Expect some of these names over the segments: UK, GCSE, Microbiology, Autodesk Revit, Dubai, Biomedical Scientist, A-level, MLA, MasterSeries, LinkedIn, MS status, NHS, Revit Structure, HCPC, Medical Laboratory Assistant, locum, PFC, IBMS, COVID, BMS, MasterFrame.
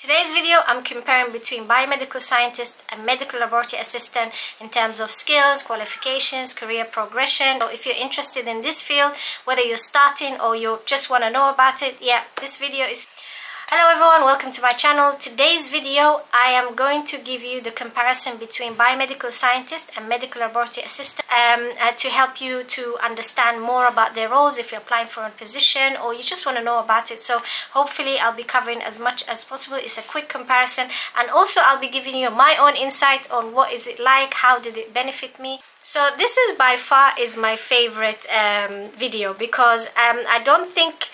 Today's video, I'm comparing between biomedical scientist and medical laboratory assistant in terms of skills, qualifications, career progression. So if you're interested in this field, whether you're starting or you just want to know about it, yeah, this video is... Hello everyone, welcome to my channel. Today's video, I am going to give you the comparison between biomedical scientist and medical laboratory assistant to help you to understand more about their roles if you're applying for a position or you just want to know about it. So hopefully I'll be covering as much as possible. It's a quick comparison, and also I'll be giving you my own insight on what is it like, how did it benefit me. So this is by far is my favorite video because I don't think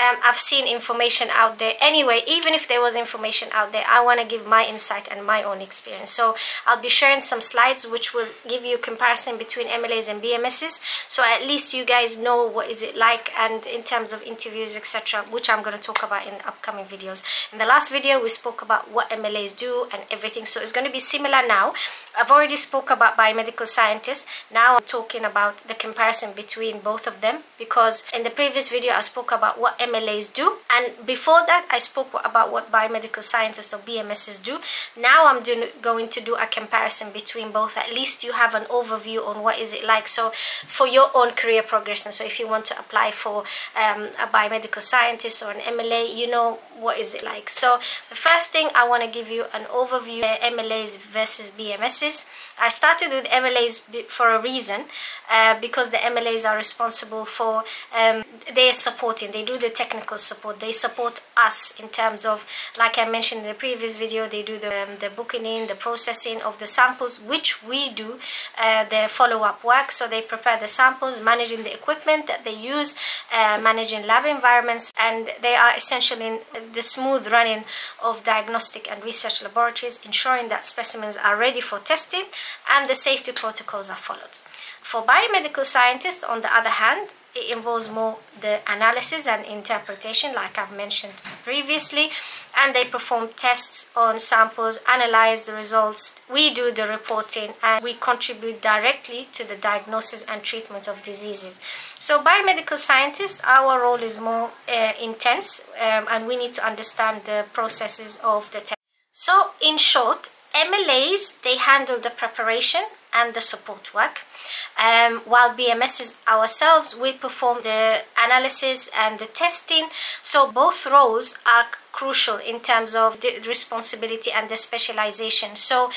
I've seen information out there anyway. Even if there was information out there, I want to give my insight and my own experience. So I'll be sharing some slides which will give you a comparison between MLAs and BMSs, so at least you guys know what is it like, and in terms of interviews, etc., which I'm going to talk about in upcoming videos. In the last video we spoke about what MLAs do and everything, so it's going to be similar now. I've already spoke about biomedical scientists. Now I'm talking about the comparison between both of them, because in the previous video I spoke about what MLAs do, and before that I spoke about what biomedical scientists or BMSs do. Now I'm going to do a comparison between both. At least you have an overview on what is it like, so for your own career progression. So if you want to apply for a biomedical scientist or an MLA, you know what is it like. So the first thing, I want to give you an overview of MLAs versus BMSs. I started with MLAs for a reason, because the MLAs are responsible for they are supporting, they do the technical support, they support us in terms of, like I mentioned in the previous video, they do the booking in, the processing of the samples, which we do the follow-up work. So they prepare the samples, managing the equipment that they use, managing lab environments, and they are essentially in the smooth running of diagnostic and research laboratories, ensuring that specimens are ready for testing and the safety protocols are followed. For biomedical scientists, on the other hand, it involves more the analysis and interpretation, like I've mentioned previously, and they perform tests on samples, analyze the results. We do the reporting, and we contribute directly to the diagnosis and treatment of diseases. So biomedical scientists, our role is more intense, and we need to understand the processes of the test. So in short, MLAs, they handle the preparation and the support work, while BMSs ourselves, we perform the analysis and the testing. So both roles are crucial in terms of the responsibility and the specialization. So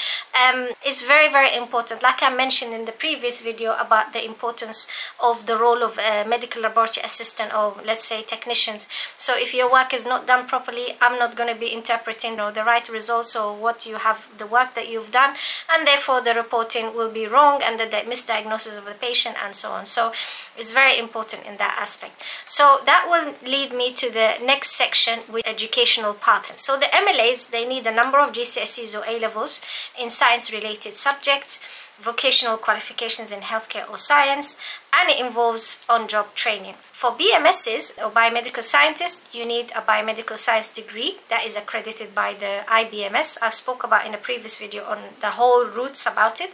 it's very, very important, like I mentioned in the previous video, about the importance of the role of a medical laboratory assistant, or let's say technicians. So if your work is not done properly, I'm not going to be interpreting the right results or what you have, the work that you've done, and therefore the reporting will be wrong and the misdiagnosis of the patient and so on. So it's very important in that aspect. So that will lead me to the next section with education path. So the MLAs, they need a number of GCSEs or A-levels in science-related subjects, vocational qualifications in healthcare or science, and it involves on-job training. For BMSs or biomedical scientists, you need a biomedical science degree that is accredited by the IBMS. I've spoke about in a previous video on the whole routes about it.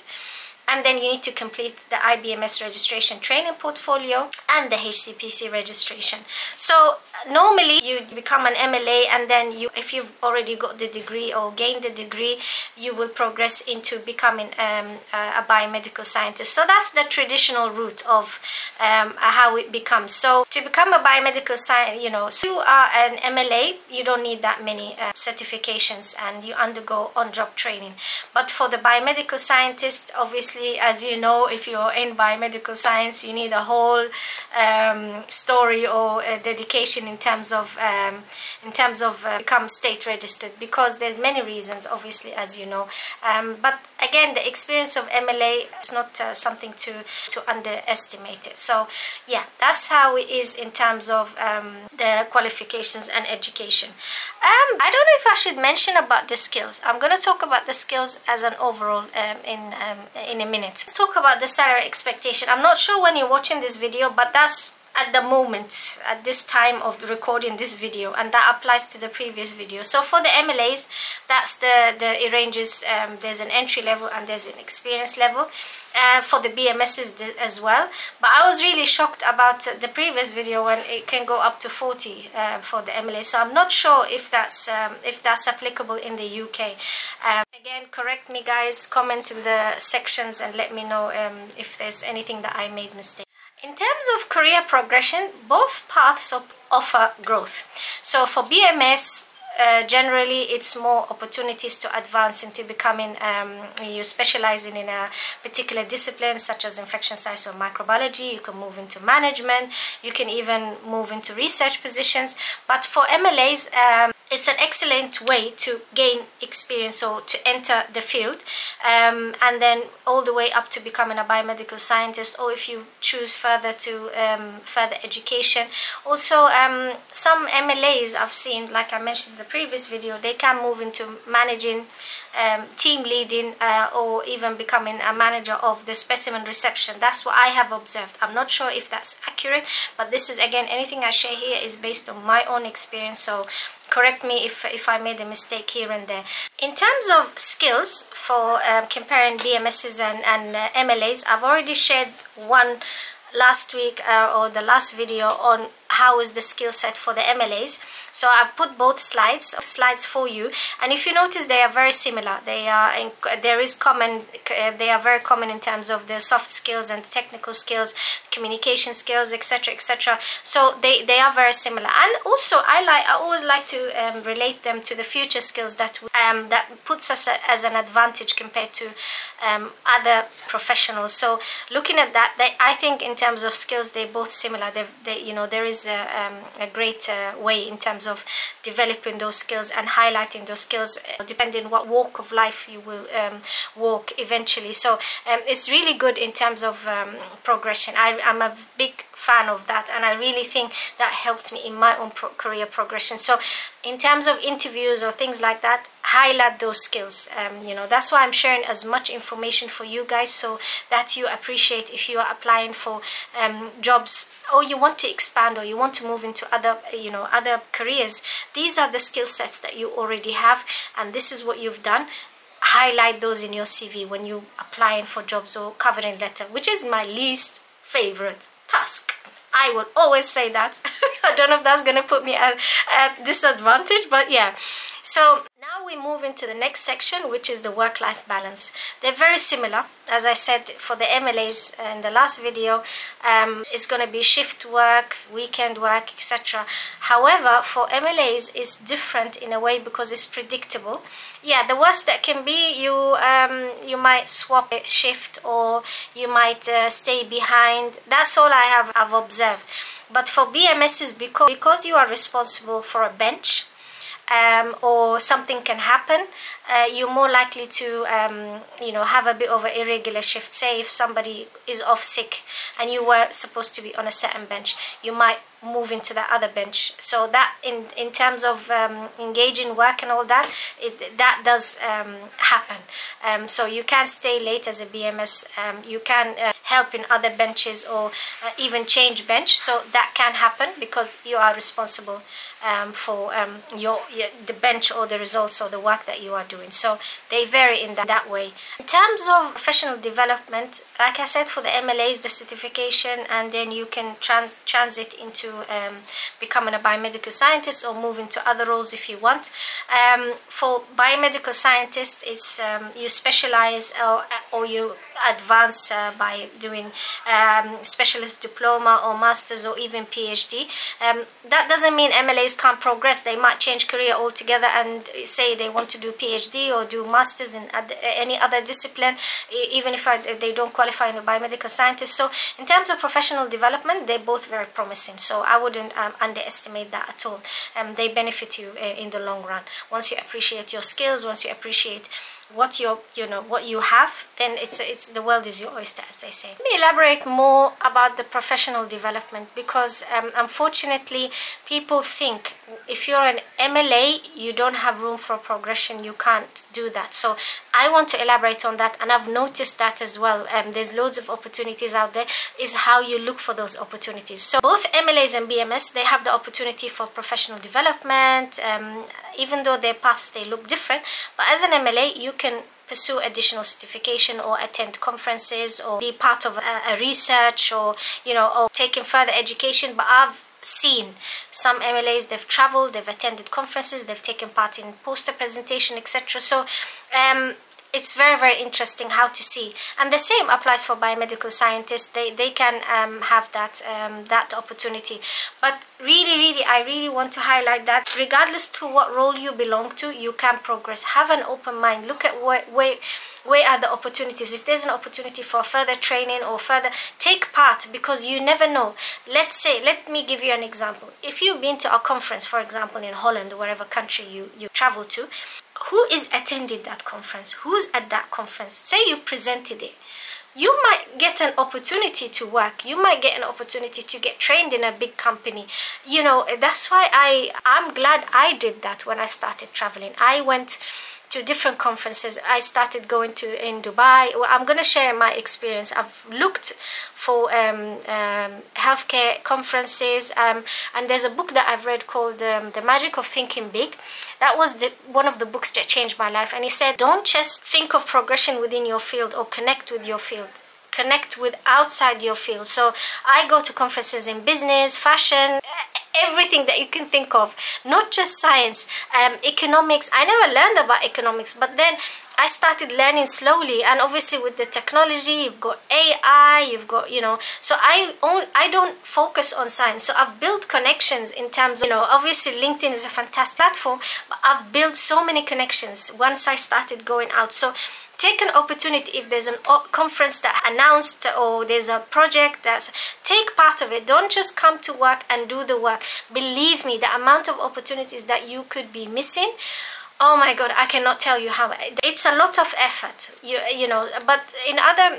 And then you need to complete the IBMS registration training portfolio and the HCPC registration. So normally you become an MLA, and then you, if you've already got the degree or gained the degree, you will progress into becoming a biomedical scientist. So that's the traditional route of how it becomes. So to become a biomedical scientist, so you are an MLA, you don't need that many certifications, and you undergo on-job training. But for the biomedical scientist, obviously, as you know, if you're in biomedical science, you need a whole story or a dedication in terms of become state registered, because there's many reasons, obviously, as you know. But again, the experience of MLA is not something to underestimate it. So yeah, that's how it is in terms of the qualifications and education. I don't know if I should mention about the skills. I'm going to talk about the skills as an overall in a minute. Let's talk about the salary expectation. I'm not sure when you're watching this video, but that's at the moment, at this time of recording this video, and that applies to the previous video. So for the MLAs, that's it ranges, there's an entry level and there's an experience level. For the BMSs as well, but I was really shocked about the previous video when it can go up to 40 for the MLA. So I'm not sure if that's applicable in the UK. Again, correct me guys, comment in the sections and let me know if there's anything that I made mistake. In terms of career progression, both paths offer growth. So for BMS, generally it's more opportunities to advance into becoming, you specializing in a particular discipline such as infection science or microbiology. You can move into management, you can even move into research positions. But for MLAs, it's an excellent way to gain experience or to enter the field, and then all the way up to becoming a biomedical scientist, or if you choose further to further education. Also, some MLAs I've seen, like I mentioned in the previous video, they can move into managing, team leading, or even becoming a manager of the specimen reception. That's what I have observed. I'm not sure if that's accurate, but this is, again, anything I share here is based on my own experience, so correct me if I made a mistake here and there. In terms of skills for comparing BMSs and MLAs, I've already shared one last week or the last video on how is the skill set for the MLAs. So I've put both slides for you, and if you notice, they are very similar. They are they are very common in terms of the soft skills and technical skills, communication skills, etc, etc. So they are very similar, and also I always like to relate them to the future skills that that puts us as an advantage compared to other professionals. So looking at that, I think in terms of skills, they're both similar. You know, there is a great way in terms of developing those skills and highlighting those skills depending what walk of life you will walk eventually. So it's really good in terms of progression. I'm a big fan of that, and I really think that helped me in my own career progression. So in terms of interviews or things like that, highlight those skills. You know, that's why I'm sharing as much information for you guys, so that you appreciate if you are applying for jobs, or you want to expand, or you want to move into other, you know, other careers. These are the skill sets that you already have, and this is what you've done. Highlight those in your CV when you applying for jobs or covering letter, which is my least favorite task. I will always say that. I don't know if that's gonna put me at disadvantage, but yeah. So now we move into the next section, which is the work-life balance. They're very similar. As I said, for the MLAs in the last video, it's going to be shift work, weekend work, etc. However, for MLAs, it's different in a way because it's predictable. Yeah, the worst that can be, you might swap a shift, or you might stay behind. That's all I've observed. But for BMSs, because you are responsible for a bench, or something can happen, you're more likely to you know, have a bit of an irregular shift. Say if somebody is off sick and you were supposed to be on a certain bench, you might move into that other bench. So that in terms of engaging work and all that, that does happen. So you can stay late as a BMS, you can help in other benches, or even change bench. So that can happen because you are responsible for the bench or the results or the work that you are doing. So they vary in that way. In terms of professional development, like I said, for the MLAs, the certification, and then you can transit into becoming a biomedical scientist or move into other roles if you want. For biomedical scientist, it's you specialize or you advance by doing specialist diploma or masters or even PhD. That doesn't mean MLAs can't progress. They might change career altogether and say they want to do PhD or do masters in any other discipline, even if they don't qualify in a biomedical scientist. So in terms of professional development, they're both very promising, so I wouldn't underestimate that at all. They benefit you in the long run once you appreciate your skills, once you appreciate what you what you have, then it's the world is your oyster, as they say. Let me elaborate more about the professional development, because unfortunately people think if you're an MLA you don't have room for progression, you can't do that. So I want to elaborate on that, and I've noticed that as well. There's loads of opportunities out there. Is how you look for those opportunities. So both MLAs and BMS, they have the opportunity for professional development, even though their paths, they look different. But as an MLA, you can pursue additional certification or attend conferences or be part of a research or, or taking further education. But I've seen some MLAs, they've traveled, they've attended conferences, they've taken part in poster presentation, etc. So it's very, very interesting how to see. And the same applies for biomedical scientists. They can have that that opportunity. But really, I really want to highlight that regardless to what role you belong to, you can progress. Have an open mind. Look at where are the opportunities. If there's an opportunity for further training or further, take part, because you never know. Let's say, let me give you an example. If you've been to a conference, for example, in Holland or wherever country you travel to, who is attending that conference? Who's at that conference? Say you've presented it. You might get an opportunity to work. You might get an opportunity to get trained in a big company. You know, that's why I'm glad I did that when I started traveling. I went to different conferences. I started going to in Dubai. Well, I'm going to share my experience. I've looked for healthcare conferences, and there's a book that I've read called The Magic of Thinking Big. That was one of the books that changed my life, and he said, don't just think of progression within your field or connect with your field. Connect with outside your field. So I go to conferences in business, fashion, everything that you can think of, not just science, economics. I never learned about economics, but then I started learning slowly, and obviously with the technology, you've got AI, you've got, so I don't focus on science. So I've built connections in terms of, obviously LinkedIn is a fantastic platform, but I've built so many connections once I started going out. So take an opportunity. If there's a conference that announced or there's a project, that's, take part of it. Don't just come to work and do the work. Believe me, the amount of opportunities that you could be missing, oh my God, I cannot tell you how. It's a lot of effort, but in other,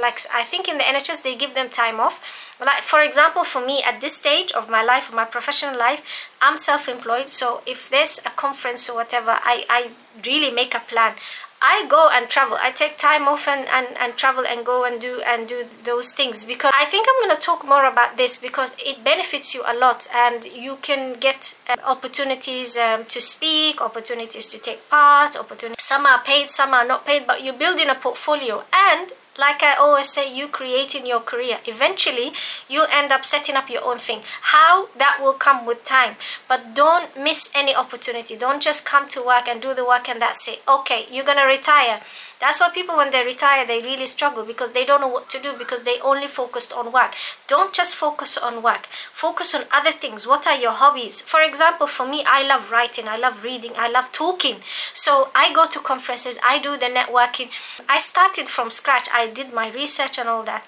like I think in the NHS, they give them time off. Like, for example, for me at this stage of my life, my professional life, I'm self-employed. So if there's a conference or whatever, I really make a plan. I go and travel. I take time off and travel and go and do those things, because I think I'm going to talk more about this, because it benefits you a lot, and you can get opportunities to speak, opportunities to take part, some are paid, some are not paid, but you're building a portfolio. And like I always say, you creating your career. Eventually, you'll end up setting up your own thing. How? That will come with time. But don't miss any opportunity. Don't just come to work and do the work and that's it. Okay, you're going to retire. That's why people, when they retire, they really struggle, because they don't know what to do, because they only focused on work. Don't just focus on work. Focus on other things. What are your hobbies? For example, for me, I love writing. I love reading. I love talking. So I go to conferences. I do the networking. I started from scratch. I did my research and all that,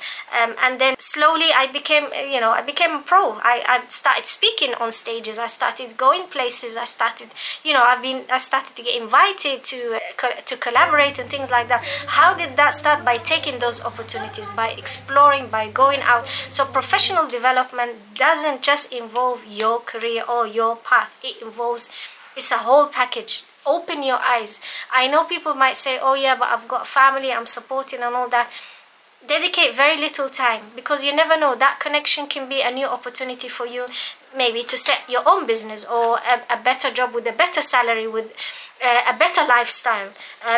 and then slowly I became, I became a pro. I started speaking on stages. I started going places. I started, I started to get invited to collaborate and things like that. How did that start? By taking those opportunities, by exploring, by going out. So professional development doesn't just involve your career or your path. It involves, it's a whole package. Open your eyes. I know people might say, oh yeah, but I've got family, I'm supporting and all that. Dedicate very little time, because you never know, that connection can be a new opportunity for you, maybe to set your own business or a better job with a better salary, with a better lifestyle.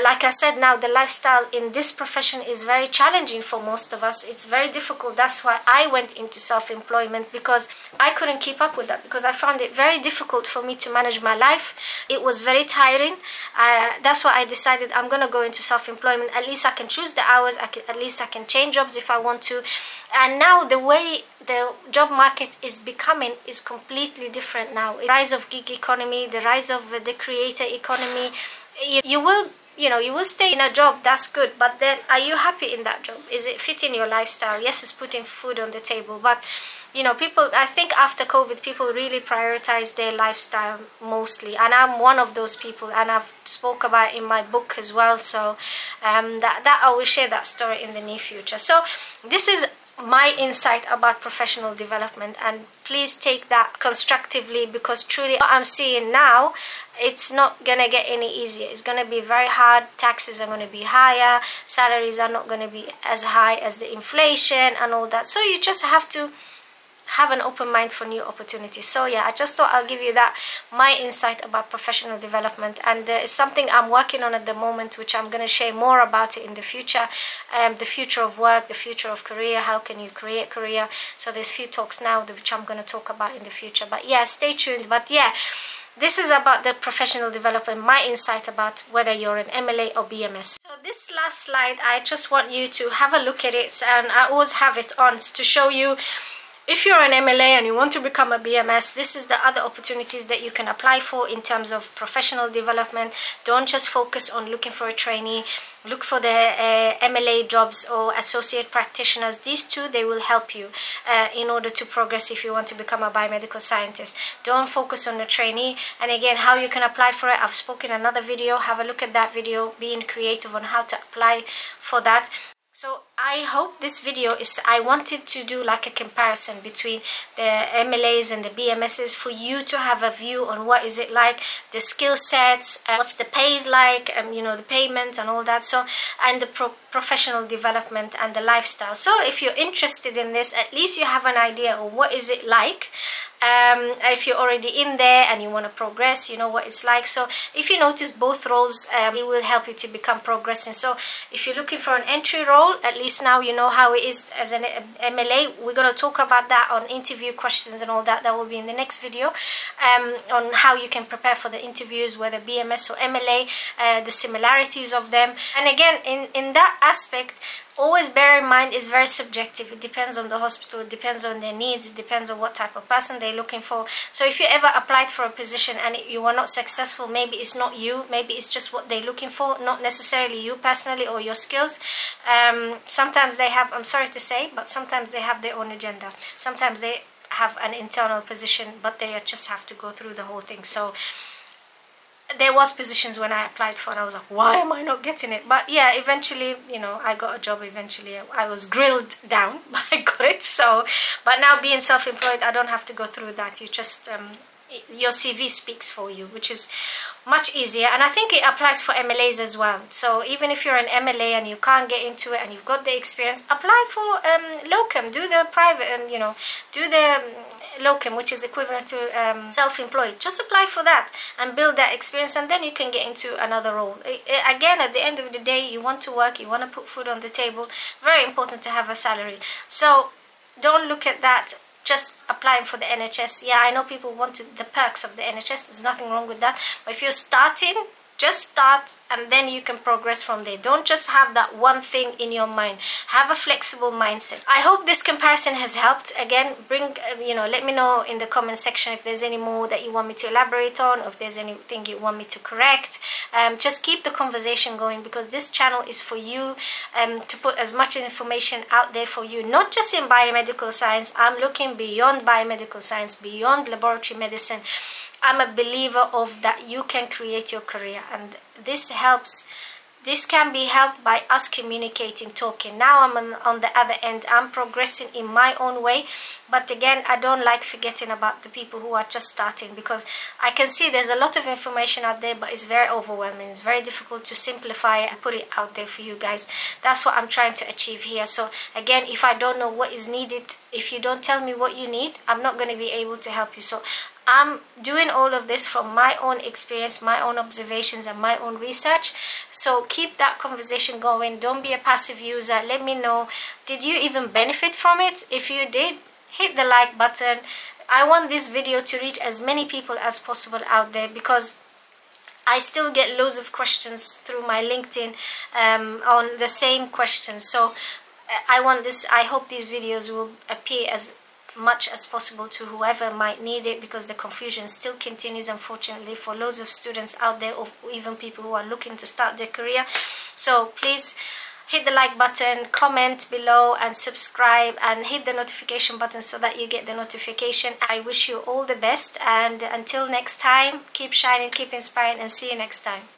Like I said, now the lifestyle in this profession is very challenging for most of us. It's very difficult. That's why I went into self-employment, because I couldn't keep up with that, because I found it very difficult for me to manage my life. It was very tiring. That's why I decided I'm going to go into self-employment. At least I can choose the hours. At least I can change jobs if I want to. And now the way the job market is becoming is completely different now. The rise of gig economy, the rise of the creator economy. You will stay in a job, that's good, but then are you happy in that job? Is it fitting your lifestyle? Yes, it's putting food on the table, but you know, people, I think after COVID, people really prioritize their lifestyle mostly. And I'm one of those people, and I've spoke about in my book as well. So that I will share that story in the near future. So this is my insight about professional development, and please take that constructively, because truly what I'm seeing now, it's not gonna get any easier. It's gonna be very hard. Taxes are gonna be higher, salaries are not gonna be as high as the inflation and all that. So you just have to have an open mind for new opportunities. So yeah, I just thought I'll give you that, my insight about professional development, and it's something I'm working on at the moment, which I'm going to share more about it in the future. The future of work, the future of career, how can you create career. So there's few talks now which I'm going to talk about in the future, but yeah, stay tuned. But yeah, this is about the professional development, my insight about whether you're an MLA or BMS. So this last slide, I just want you to have a look at it, and I always have it on to show you, if you're an MLA and you want to become a BMS, this is the other opportunities that you can apply for in terms of professional development. Don't just focus on looking for a trainee. Look for the MLA jobs or associate practitioners. These two, they will help you in order to progress if you want to become a biomedical scientist. Don't focus on the trainee. And again, how you can apply for it, I've spoken in another video. Have a look at that video, being creative on how to apply for that. So I hope this video is, I wanted to do like a comparison between the MLAs and the BMSs for you to have a view on what is it like, the skill sets, what's the pays like, you know, the payment and all that. So, and the professional development and the lifestyle. So if you're interested in this, at least you have an idea of what is it like. If you're already in there and you want to progress, you know what it's like. So if you notice both roles, it will help you to become progressing. So if you're looking for an entry role, at least now you know how it is as an MLA. We're going to talk about that on interview questions and all that. That will be in the next video, on how you can prepare for the interviews, whether BMS or MLA, the similarities of them. And again, in that aspect, always bear in mind it's very subjective. It depends on the hospital, it depends on their needs, it depends on what type of person they're looking for. So if you ever applied for a position and you were not successful, maybe it's not you, maybe it's just what they're looking for, not necessarily you personally or your skills. Sometimes they have, I'm sorry to say, but sometimes they have their own agenda. Sometimes they have an internal position, but they just have to go through the whole thing. So there was positions when I applied for and I was like, why am I not getting it? But yeah, eventually, you know, I got a job eventually. I was grilled down, but I got it. So, but now being self-employed, I don't have to go through that. You just, your CV speaks for you, which is much easier. And I think it applies for MLAs as well. So even if you're an MLA and you can't get into it and you've got the experience, apply for locum, do the private, you know, do the locum, which is equivalent to self-employed. Just apply for that and build that experience, and then you can get into another role. Again, at the end of the day, you want to work, you want to put food on the table. Very important to have a salary. So don't look at that just applying for the NHS. Yeah, I know people want to, the perks of the NHS. There's nothing wrong with that. But if you're starting, just start, and then you can progress from there. Don't just have that one thing in your mind. Have a flexible mindset. I hope this comparison has helped. Again, bring, you know, let me know in the comment section if there's any more that you want me to elaborate on, or if there's anything you want me to correct. Just keep the conversation going, because this channel is for you, to put as much information out there for you, not just in biomedical science. I'm looking beyond biomedical science, beyond laboratory medicine. I'm a believer of that you can create your career, and this helps. This can be helped by us communicating, talking. Now I'm on the other end. I'm progressing in my own way. But again, I don't like forgetting about the people who are just starting, because I can see there's a lot of information out there, but it's very overwhelming. It's very difficult to simplify and put it out there for you guys. That's what I'm trying to achieve here. So again, if I don't know what is needed, if you don't tell me what you need, I'm not going to be able to help you. So I'm doing all of this from my own experience, my own observations and my own research. So keep that conversation going. Don't be a passive user. Let me know, did you even benefit from it? If you did, hit the like button. I want this video to reach as many people as possible out there, because I still get loads of questions through my LinkedIn on the same questions. So I want this, I hope these videos will appear as much as possible to whoever might need it, because the confusion still continues, unfortunately, for loads of students out there, or even people who are looking to start their career. So please hit the like button, comment below and subscribe, and hit the notification button so that you get the notification. I wish you all the best, and until next time, keep shining, keep inspiring, and see you next time.